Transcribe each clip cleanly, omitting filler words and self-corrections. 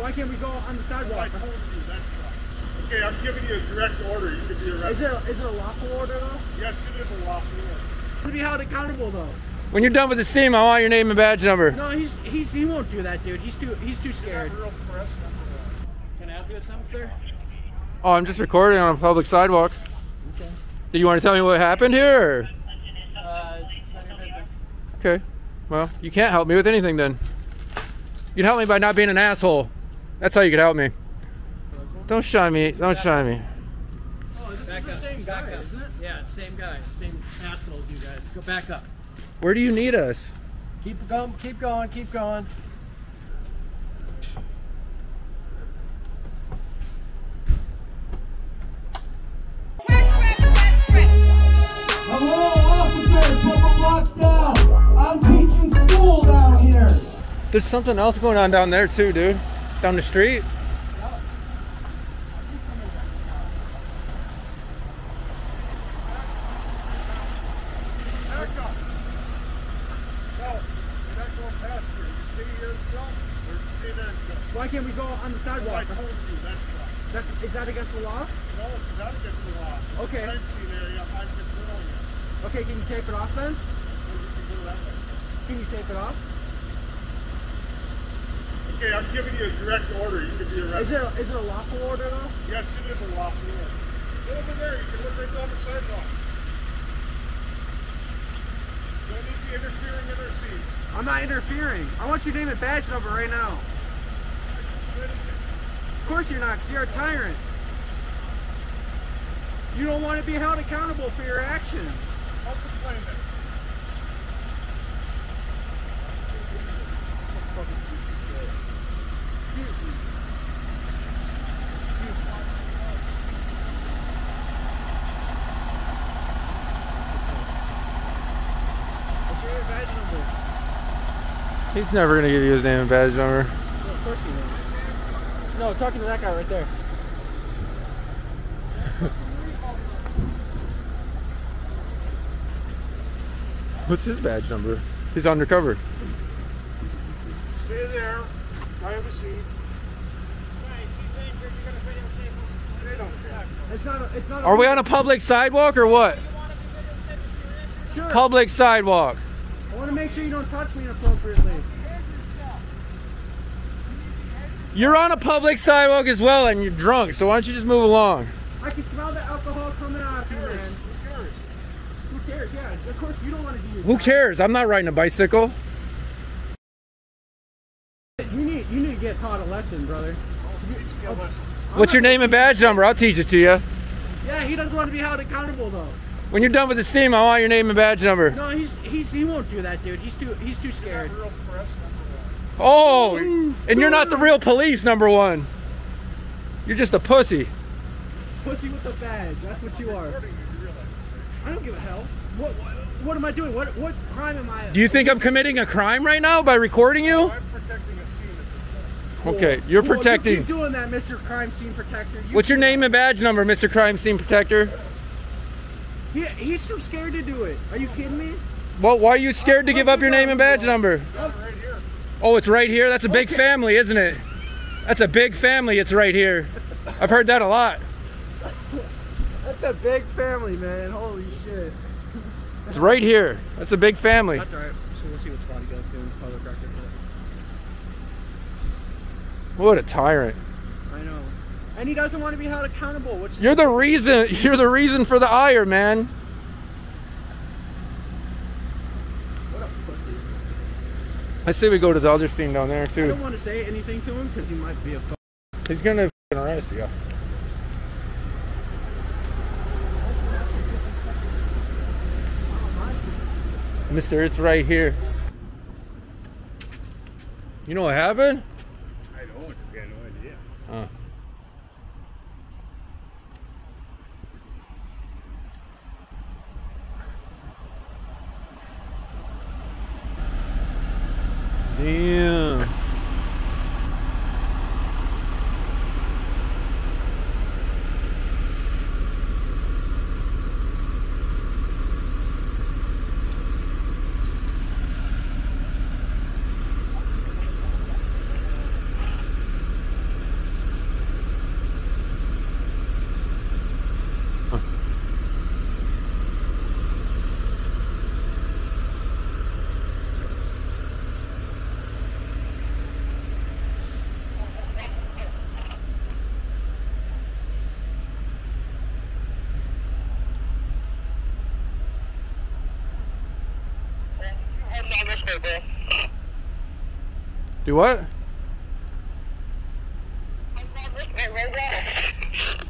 Why can't we go on the sidewalk? I told you, that's why. Okay, I'm giving you a direct order. You could be arrested. Is it a lawful order, though? Yes, it is a lawful order. To be held accountable, though. When you're done with the scene, I want your name and badge number. No, he won't do that, dude. He's too scared. Real press number. Can I help you with something, sir? Oh, I'm just recording on a public sidewalk. Okay. Do you want to tell me what happened here? Or? It's none of your business. Okay. Well, you can't help me with anything then. You can help me by not being an asshole. That's how you could help me. Don't shine me. Don't shine me. Oh, this is the same guy, isn't it? Yeah, same guy. Same assholes, you guys. Go back up. Where do you need us? Keep going. Keep going. Keep going. Hello, officers. We're blocked down. I'm teaching school down here. There's something else going on down there too, dude. Down the street. Why can't we go on the sidewalk? I told you, that's why. Is that against the law? No, it's not against the law. It's okay. I'm controlling it. Okay, can you tape it off then? Can you tape it off? Okay, I'm giving you a direct order. You could be arrested. Is it a lawful order though? Yes, it is a lawful order. Go over there. You can look right down the sidewalk. Don't need you interfering in our scene. I'm not interfering. I want your name and badge number right now. Of course you're not, because you're a tyrant. You don't want to be held accountable for your actions. I'll complain then. He's never going to give you his name and badge number. No, of course he won't. No, talking to that guy right there. What's his badge number? He's undercover. Stay there. I have a seat. They don't care. It's not. Are we on a public sidewalk or what? Sure. Public sidewalk. I want to make sure you don't touch me inappropriately. You're on a public sidewalk as well and you're drunk, so why don't you just move along? I can smell the alcohol coming out of you, man. Who cares? Who cares? Yeah, of course you don't want to do your job. Who cares? I'm not riding a bicycle. You need to get taught a lesson, brother. Teach me a lesson. What's your name and badge number? I'll teach it to you. Yeah, he doesn't want to be held accountable though. When you're done with the scene, I want your name and badge number. No, he won't do that, dude. He's too scared. You're not the real press, number one. Oh, and you're not the real police, number one. You're just a pussy. Pussy with a badge. That's what you are. I don't give a hell. What am I doing? What crime am I? Do you think I'm committing a crime right now by recording you? No, I'm protecting a scene at this point. Okay, you're protecting. You keep doing that, Mr. Crime Scene Protector. What's your name and badge number, Mr. Crime Scene Protector? He's too scared to do it. Are you kidding me? Well, why are you scared to give up your name and badge number? Right here. Oh, it's right here? That's a big family, isn't it? That's a big family, it's right here. I've heard that a lot. That's a big family, man. Holy shit. It's right here. That's a big family. That's alright. So we'll see what spot he goes to. What a tyrant. I know. And he doesn't want to be held accountable. You're the reason for the ire, man. What a pussy. I say we go to the other scene down there too. I don't want to say anything to him because he might be a fuck. He's gonna arrest you. Mister, it's right here. You know what happened? I don't. I got no idea. Huh. Damn. October. Do what? I said with my robot.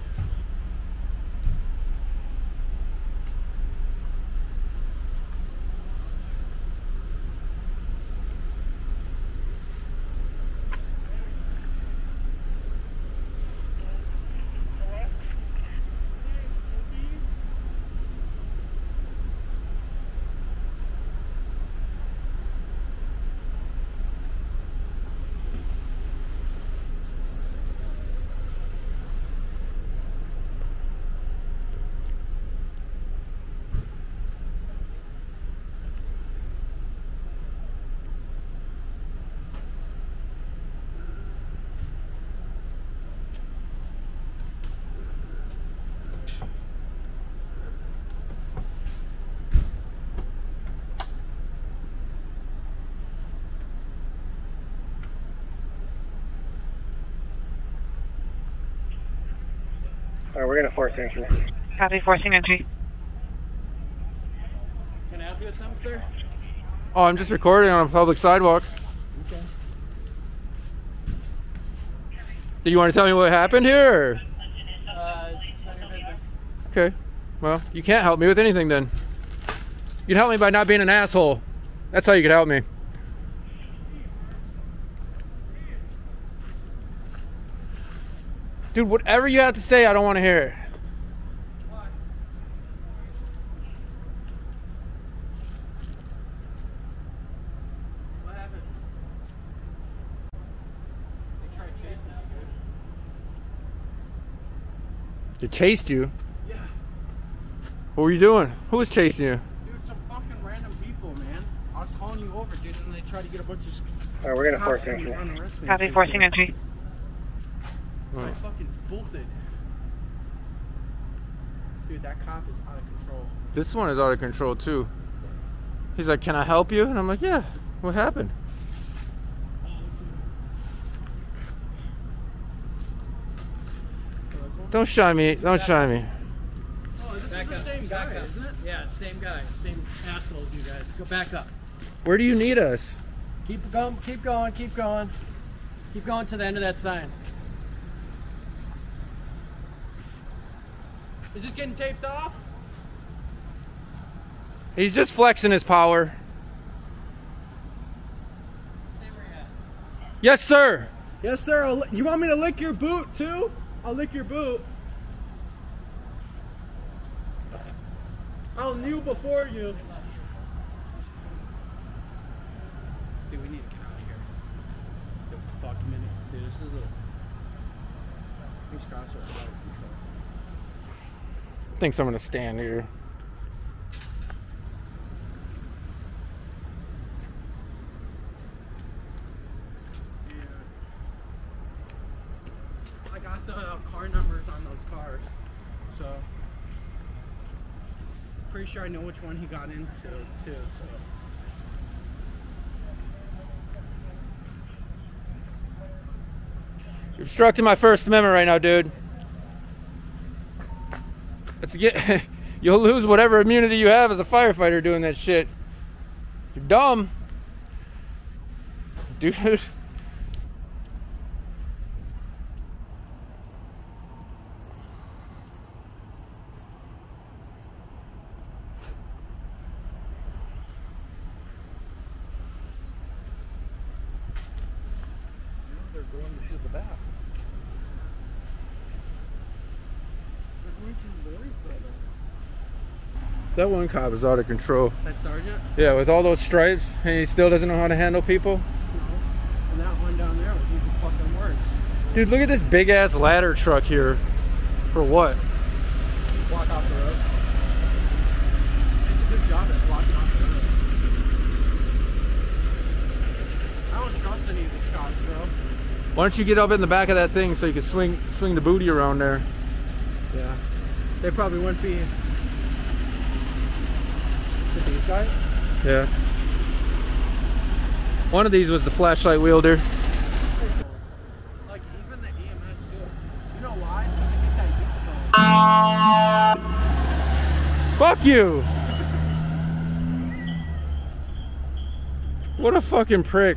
All right, we're going to force entry. Copy, forcing entry. Can I help you with something, sir? Oh, I'm just recording on a public sidewalk. Okay. Do you want to tell me what happened here? Or? It's none of your business. Okay. Well, you can't help me with anything then. You can help me by not being an asshole. That's how you could help me. Dude, whatever you have to say, I don't want to hear it. What happened? They tried chasing you, dude. They chased you? Yeah. What were you doing? Who was chasing you? Dude, some fucking random people, man. I was calling you over, dude, and they tried to get a bunch of... Alright, we're going to force entry. Copy, forcing entry. I fucking bolted. Dude, that cop is out of control. This one is out of control too. He's like, can I help you? And I'm like, yeah. What happened? Oh, don't shy me. Don't shy me. Oh, this back is up. The same guy, isn't it? Yeah, same guy. Same assholes, you guys. Go back up. Where do you need us? Keep going. Keep going. Keep going. Keep going to the end of that sign. Is this getting taped off? He's just flexing his power. Stay where you're at. Yes, sir. Yes, sir. You want me to lick your boot, too? I'll lick your boot. I'll kneel before you. Dude, we need to get out of here. Dude, fuck a minute. Dude, this is a... These cops are out of control. I think I'm gonna stand here. Dude, I got the car numbers on those cars, so pretty sure I know which one he got into too. So. You're obstructing my First Amendment right now, dude. You'll lose whatever immunity you have as a firefighter doing that shit. You're dumb. Dude. That one cop is out of control. That sergeant? Yeah, with all those stripes, and he still doesn't know how to handle people. No. And that one down there was even fucking worse. Dude, look at this big ass ladder truck here. For what? Block off the road. It's a good job at blocking off the road. I don't trust any of these cops, bro. Why don't you get up in the back of that thing so you can swing the booty around there? Yeah. They probably wouldn't be. These guys? Yeah. One of these was the flashlight wielder. Like even the EMS too. You know why? Fuck you! What a fucking prick.